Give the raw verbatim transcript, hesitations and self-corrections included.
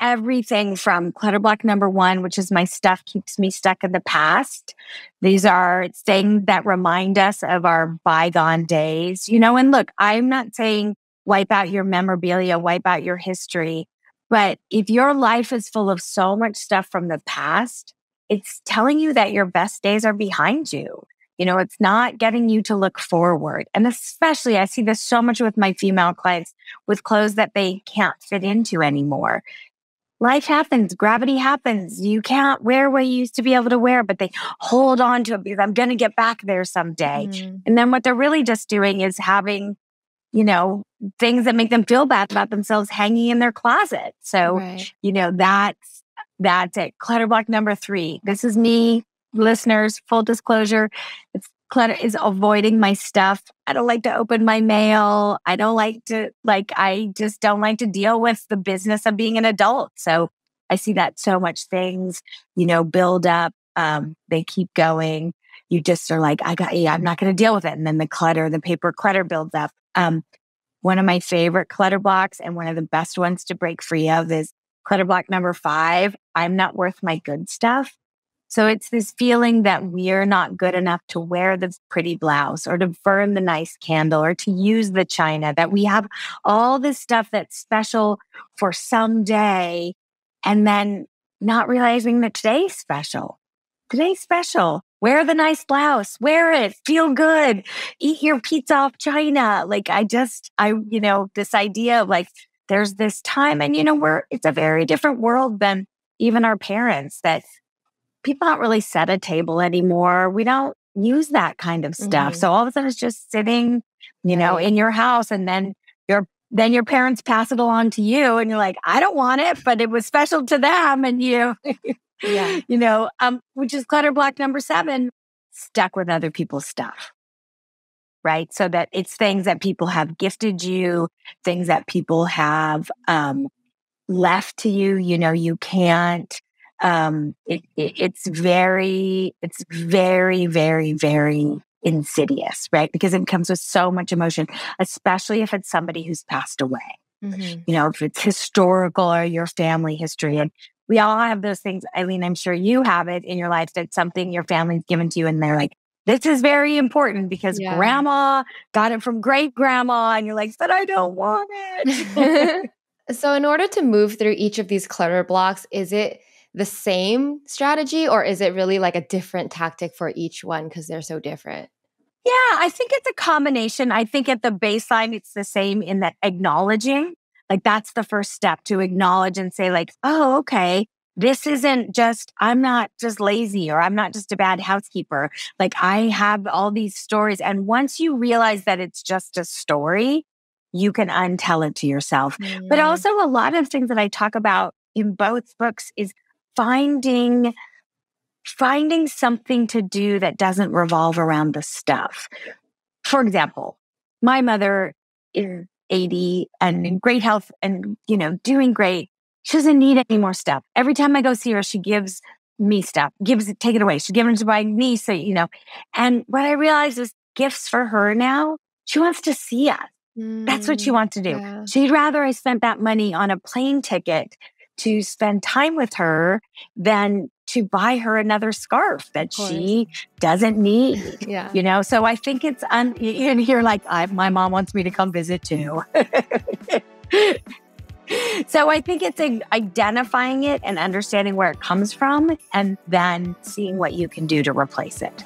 everything from clutter block number one, which is my stuff keeps me stuck in the past. These are things that remind us of our bygone days, you know, and look, I'm not saying wipe out your memorabilia, wipe out your history. But if your life is full of so much stuff from the past, it's telling you that your best days are behind you. You know, it's not getting you to look forward. And especially, I see this so much with my female clients with clothes that they can't fit into anymore. Life happens. Gravity happens. You can't wear what you used to be able to wear, but they hold on to it because I'm going to get back there someday. Mm. And then what they're really just doing is having, you know, things that make them feel bad about themselves hanging in their closet. So, right. you know, that's, that's it. Clutter block number three. This is me. Listeners, full disclosure, it's clutter is avoiding my stuff. I don't like to open my mail. I don't like to, like, I just don't like to deal with the business of being an adult. So I see that so much things, you know, build up. Um, they keep going. You just are like, I got, yeah, I'm not going to deal with it. And then the clutter, the paper clutter builds up. Um, one of my favorite clutter blocks and one of the best ones to break free of is clutter block number five. I'm not worth my good stuff. So it's this feeling that we're not good enough to wear the pretty blouse or to burn the nice candle or to use the china, that we have all this stuff that's special for someday and then not realizing that today's special. Today's special. Wear the nice blouse. Wear it. Feel good. Eat your pizza off china. Like I just, I, you know, this idea of like, there's this time and, you know, we're, it's a very different world than even our parents that people don't really set a table anymore. We don't use that kind of stuff. Mm-hmm. So all of a sudden it's just sitting, you know, right. in your house and then your then your parents pass it along to you and you're like, I don't want it, but it was special to them and you, yeah. you know, um, which is clutter block number seven, stuck with other people's stuff, right? So that it's things that people have gifted you, things that people have um, left to you, you know, you can't, Um, it, it, it's very, it's very, very, very insidious, right? Because it comes with so much emotion, especially if it's somebody who's passed away, mm-hmm. you know, if it's historical or your family history. And we all have those things. Aileen, I'm sure you have it in your life that something your family's given to you and they're like, this is very important because yeah. grandma got it from great grandma. And you're like, but I don't want it. So in order to move through each of these clutter blocks, is it the same strategy or is it really like a different tactic for each one because they're so different? Yeah, I think it's a combination. I think at the baseline, it's the same in that acknowledging, like that's the first step to acknowledge and say like, oh, okay, this isn't just, I'm not just lazy or I'm not just a bad housekeeper. Like I have all these stories. And once you realize that it's just a story, you can untell it to yourself. Mm. But also a lot of things that I talk about in both books is Finding finding something to do that doesn't revolve around the stuff. For example, my mother is eighty and in great health and, you know, doing great. She doesn't need any more stuff. Every time I go see her, she gives me stuff, gives it, take it away. She gives it to my niece, so, you know. And what I realized is gifts for her now, she wants to see us. Mm, That's what she wants to do. Yeah. She'd rather I spent that money on a plane ticket to spend time with her than to buy her another scarf that she doesn't need, yeah. you know? So I think it's, un- and you're like, I, my mom wants me to come visit too. So I think it's a, identifying it and understanding where it comes from and then seeing what you can do to replace it.